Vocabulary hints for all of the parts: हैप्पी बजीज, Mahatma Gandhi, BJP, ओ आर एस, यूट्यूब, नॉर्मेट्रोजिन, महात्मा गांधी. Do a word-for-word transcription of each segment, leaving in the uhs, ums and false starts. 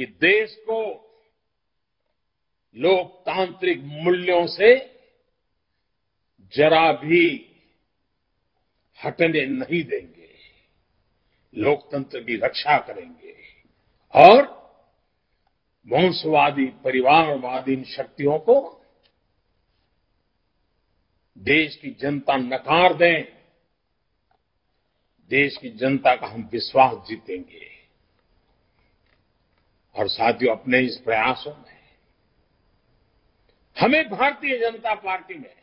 कि देश को लोकतांत्रिक मूल्यों से जरा भी हटने नहीं देंगे, लोकतंत्र की रक्षा करेंगे और वंशवादी परिवारवादी इन शक्तियों को देश की जनता नकार दें, देश की जनता का हम विश्वास जीतेंगे। और साथियों, अपने इस प्रयासों में हमें भारतीय जनता पार्टी में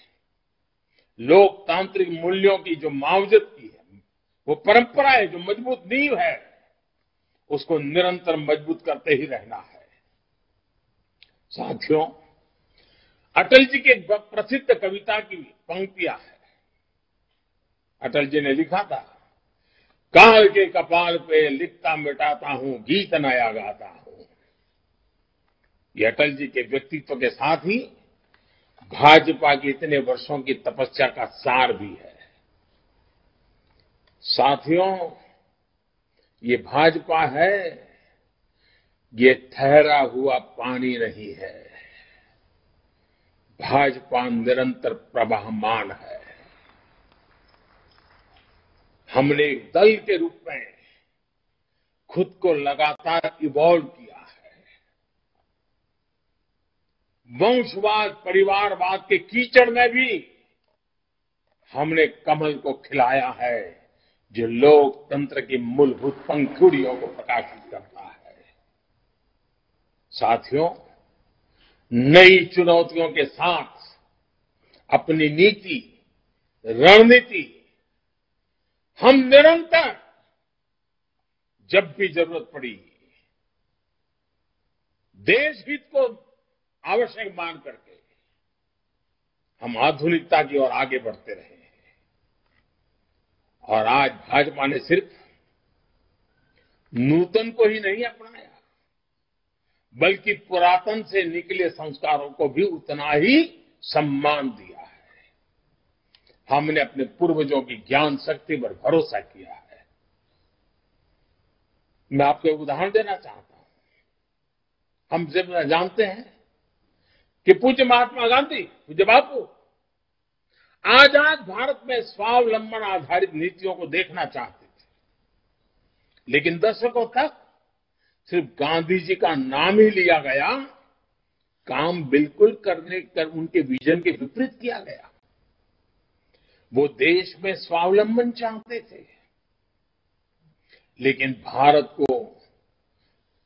लोकतांत्रिक मूल्यों की जो मावजत की है, वो परंपरा है, जो मजबूत नींव है, उसको निरंतर मजबूत करते ही रहना है। साथियों, अटल जी की एक प्रसिद्ध कविता की पंक्तियां हैं। अटल जी ने लिखा था, काल के कपाल पे लिखता मिटाता हूं, गीत नया गाता हूं। ये अटल जी के व्यक्तित्व के साथ ही भाजपा की इतने वर्षों की तपस्या का सार भी है। साथियों, ये भाजपा है, ये ठहरा हुआ पानी नहीं है। भाजपा निरंतर प्रवाहमान है। हमने एक दल के रूप में खुद को लगातार इवॉल्व किया है। वंशवाद परिवारवाद के कीचड़ में भी हमने कमल को खिलाया है, जो लोकतंत्र की मूलभूत पंखुड़ियों को प्रकाशित करता है। साथियों, नई चुनौतियों के साथ अपनी नीति रणनीति हम निरंतर जब भी जरूरत पड़ी देश हित को आवश्यक मान करके हम आधुनिकता की ओर आगे बढ़ते रहे हैं। और आज भाजपा ने सिर्फ नूतन को ही नहीं अपनाया, बल्कि पुरातन से निकले संस्कारों को भी उतना ही सम्मान दिया है। हमने अपने पूर्वजों की ज्ञान शक्ति पर भरोसा किया है। मैं आपको एक उदाहरण देना चाहता हूं। हम जब जानते हैं कि पूज्य महात्मा गांधी, पूज्य बापू, आजाद भारत में स्वावलंबन आधारित नीतियों को देखना चाहते थे, लेकिन दशकों तक सिर्फ गांधी जी का नाम ही लिया गया, काम बिल्कुल करने कर उनके विजन के विपरीत किया गया। वो देश में स्वावलंबन चाहते थे, लेकिन भारत को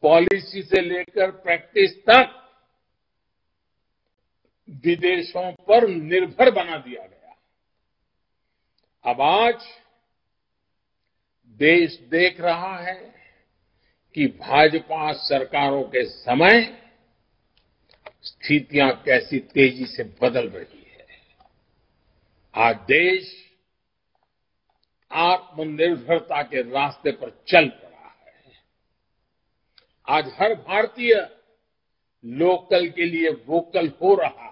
पॉलिसी से लेकर प्रैक्टिस तक विदेशों पर निर्भर बना दिया गया। अब आज देश देख रहा है कि भाजपा सरकारों के समय स्थितियां कैसी तेजी से बदल रही है। आज देश आत्मनिर्भरता के रास्ते पर चल पड़ा है। आज हर भारतीय लोकल के लिए वोकल हो रहा है।